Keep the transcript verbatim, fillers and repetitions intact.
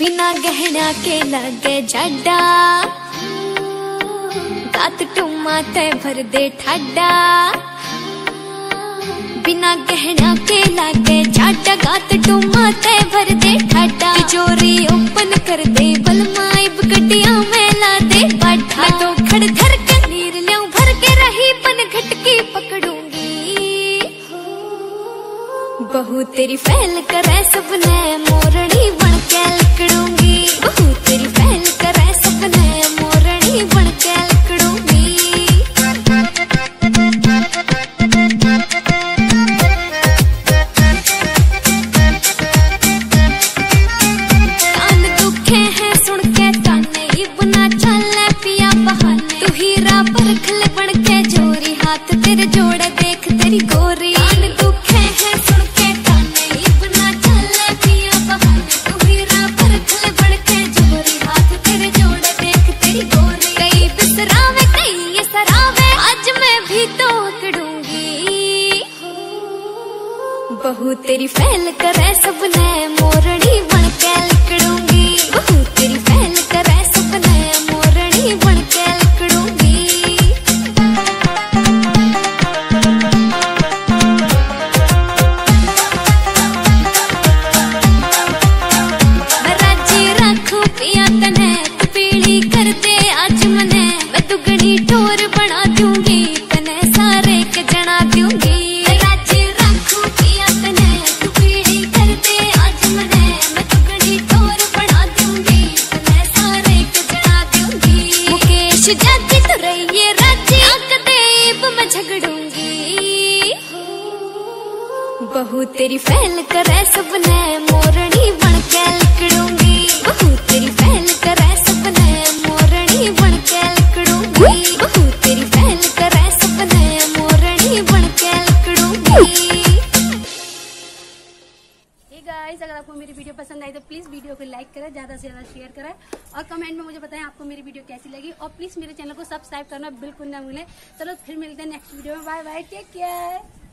बिना गहना के लागे जाड़ा, दात टुमा ते भर दे ठाडा। बिना गहना के लागे जाड़ा, गात टुमा ते भर दे ठाडा। तिजोरी ओपन कर दे बलमाइब गड्डिया में ला दे बाठा। तो खड़ धर के नीर ल्यों भर के रही पन घटकी पकड़ूंगी। बहू तेरी फैल करे सबने मोरनी बन के लकड़ूंगी। बहू तेरी फैल करे सबने मोरनी बन के लकड़ूंगी। कान दुखे हैं सुन के ताने, इबना चाले पिया बहाने। तू हीरा परखल बन के जोरी, हाथ तेरे जोड़े देख तेरी गोरी। कान दुखे हैं सुन के ताने, इबना चाले पिया बहाने। तू हीरा परखल बन के जोरी, हाथ तेरे जोड़े देख तेरी गोरी। कई बिसरावे कई ये सरावे, आज मैं भी तो अकड़ूंगी। बहू तेरी फैल करे सबने मोरनी बन के लकड़ूंगी। बहू तेरी फैल करे सबने मोरनी बन के लकड़ूंगी। मैं राजी राखू पिया तने, तू पीली कर दे आज मने। मैं दुगनी ठोर बना दूंगी, तने सारे के जना दूंगी। मैं राजी राखू पिया तने, तू पीली कर दे आज मने। मैं दुगनी ठोर बना दूंगी, तने सारे के जना दूंगी। मुकेश जाति तो रही ये राजी, आकदेव मैं झगड़ूंगी। बहू तेरी फैल करे सबने मोरनी बन के लकड़ूंगी। बहू तेरी फैल करे सबने मोरनी बन के लकड़ूंगी। बहू तेरी फैल करे सबने मोरनी बन के लकड़ूंगी। हे गाइस, अगर आपको मेरी वीडियो पसंद आई तो प्लीज़ वीडियो को लाइक करें, ज़्यादा से ज़्यादा शेयर करें और कमेंट में मुझे बताएं आपको मेरी वीडियो कैसी लगी। और प्लीज़ मेरे चैनल को सब्सक्राइब करना बिल्कुल ना भूलें। चलो फिर मिलते हैं नेक्स्ट वीडियो में। Bye bye, take care.